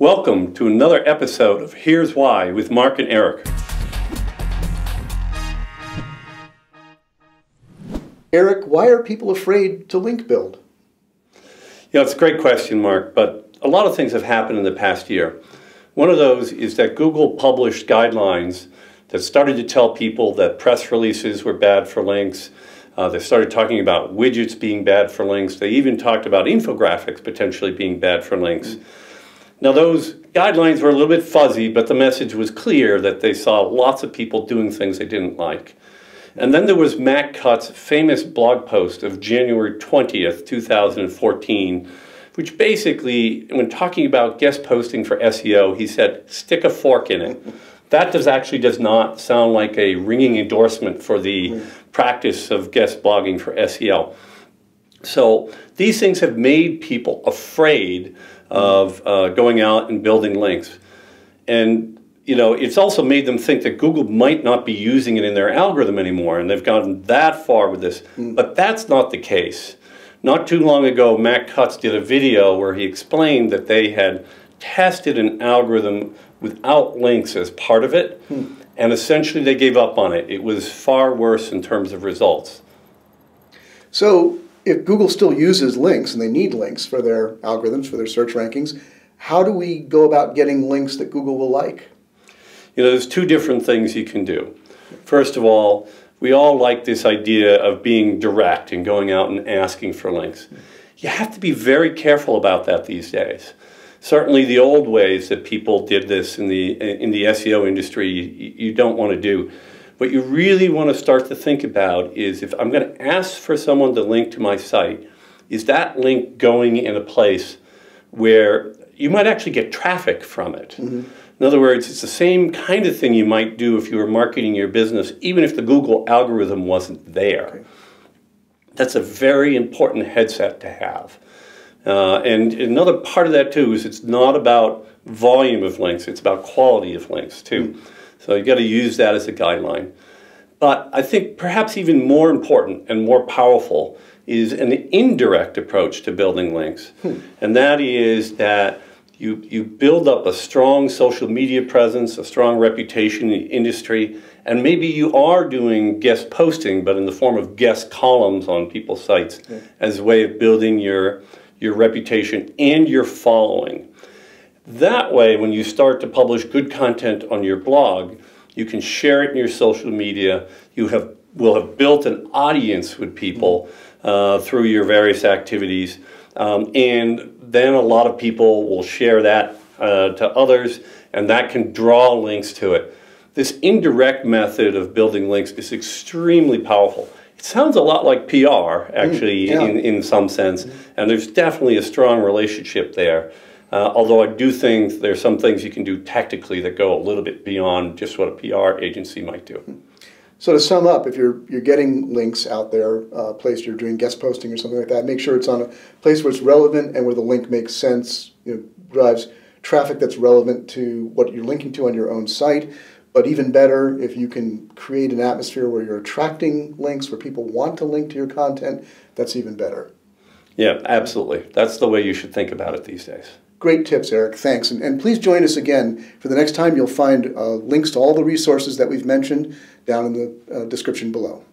Welcome to another episode of Here's Why with Mark and Eric. Eric, why are people afraid to link build? Yeah, it's a great question, Mark, but a lot of things have happened in the past year. One of those is that Google published guidelines that started to tell people that press releases were bad for links. They started talking about widgets being bad for links. They even talked about infographics potentially being bad for links. Now, those guidelines were a little bit fuzzy, but the message was clear that they saw lots of people doing things they didn't like. And then there was Matt Cutts' famous blog post of January 20th, 2014, which basically, when talking about guest posting for SEO, he said, stick a fork in it. That actually does not sound like a ringing endorsement for the practice of guest blogging for SEO. So these things have made people afraid of going out and building links. And you know, it's also made them think that Google might not be using it in their algorithm anymore, and they've gotten that far with this. But that's not the case. Not too long ago, Matt Cutts did a video where he explained that they had tested an algorithm without links as part of it, and essentially they gave up on it. It was far worse in terms of results. So if Google still uses links, and they need links for their algorithms, for their search rankings, how do we go about getting links that Google will like? You know, there's two different things you can do. First of all, we all like this idea of being direct and going out and asking for links. You have to be very careful about that these days. Certainly the old ways that people did this in the SEO industry, you don't want to do. What you really want to start to think about is, if I'm going to ask for someone to link to my site, is that link going in a place where you might actually get traffic from it? In other words, it's the same kind of thing you might do if you were marketing your business, even if the Google algorithm wasn't there. That's a very important headset to have. And another part of that, too, is it's not about volume of links. It's about quality of links, too. So you've got to use that as a guideline. But I think perhaps even more important and more powerful is an indirect approach to building links. And that is that you build up a strong social media presence, a strong reputation in the industry, and maybe you are doing guest posting, but in the form of guest columns on people's sites as a way of building your reputation and your following. That way, when you start to publish good content on your blog, you can share it in your social media. You will have built an audience with people through your various activities. And then a lot of people will share that to others, and that can draw links to it. This indirect method of building links is extremely powerful. It sounds a lot like PR, actually, in some sense, and there's definitely a strong relationship there. Although I do think there's some things you can do tactically that go a little bit beyond just what a PR agency might do. So to sum up, if you're getting links out there, a place you're doing guest posting or something like that, make sure it's on a place where it's relevant and where the link makes sense, you know, drives traffic that's relevant to what you're linking to on your own site. But even better, if you can create an atmosphere where you're attracting links, where people want to link to your content, that's even better. Yeah, absolutely. That's the way you should think about it these days. Great tips, Eric. Thanks. And please join us again for the next time. You'll find links to all the resources that we've mentioned down in the description below.